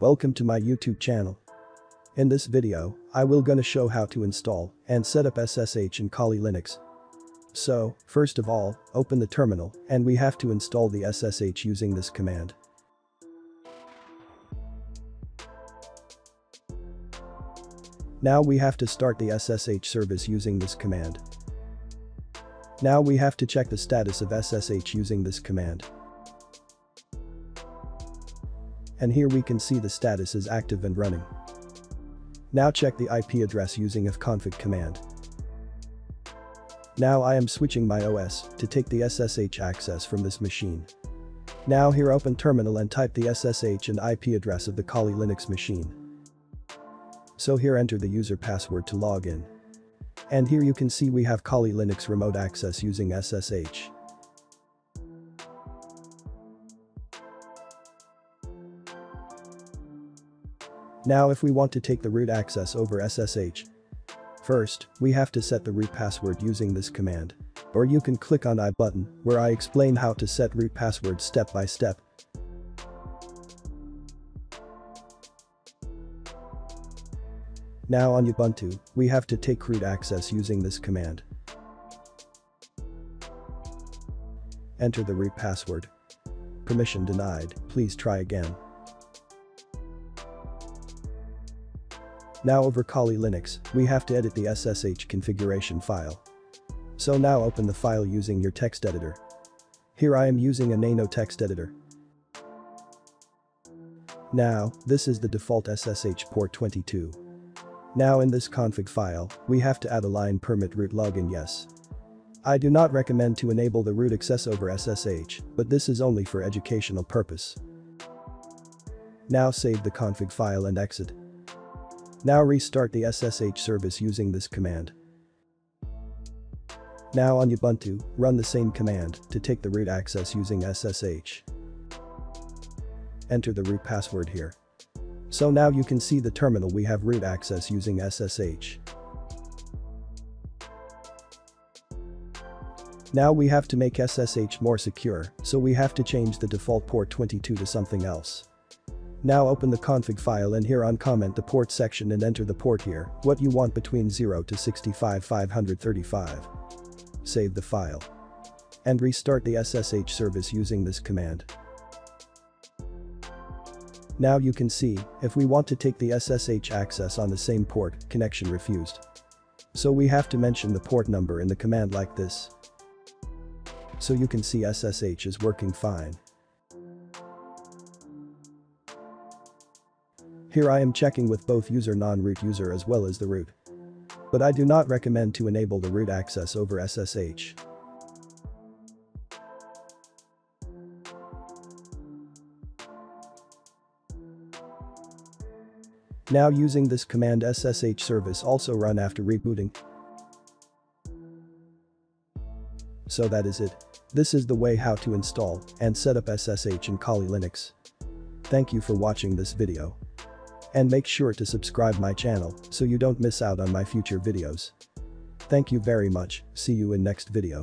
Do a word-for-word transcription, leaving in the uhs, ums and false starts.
Welcome to my YouTube channel. In this video, I will gonna show how to install and set up S S H in Kali Linux. So, first of all, open the terminal and we have to install the S S H using this command. Now we have to start the S S H service using this command. Now we have to check the status of S S H using this command. And here we can see the status is active and running. Now check the I P address using ifconfig command. Now I am switching my O S to take the S S H access from this machine. Now here open terminal and type the S S H and I P address of the Kali Linux machine. So here enter the user password to log in. And here you can see we have Kali Linux remote access using S S H. Now if we want to take the root access over S S H, first, we have to set the root password using this command. Or you can click on I button, where I explain how to set root password step by step. Now on Ubuntu, we have to take root access using this command. Enter the root password. Permission denied, please try again. Now over Kali Linux, we have to edit the S S H configuration file. So now open the file using your text editor. Here I am using a Nano text editor. Now, this is the default S S H port twenty-two. Now in this config file, we have to add a line permit root login yes. I do not recommend to enable the root access over S S H, but this is only for educational purpose. Now save the config file and exit. Now restart the S S H service using this command. Now on Ubuntu, run the same command to take the root access using S S H. Enter the root password here. So now you can see the terminal we have root access using S S H. Now we have to make S S H more secure, so we have to change the default port twenty-two to something else. Now open the config file and here uncomment the port section and enter the port here, what you want between zero to sixty-five five thirty-five. Save the file. And restart the S S H service using this command. Now you can see, if we want to take the S S H access on the same port, connection refused. So we have to mention the port number in the command like this. So you can see S S H is working fine. Here I am checking with both user non-root user as well as the root. But I do not recommend to enable the root access over S S H. Now using this command S S H service also run after rebooting. So that is it. This is the way how to install and set up S S H in Kali Linux. Thank you for watching this video. And make sure to subscribe my channel so you don't miss out on my future videos. Thank you very much, see you in next video.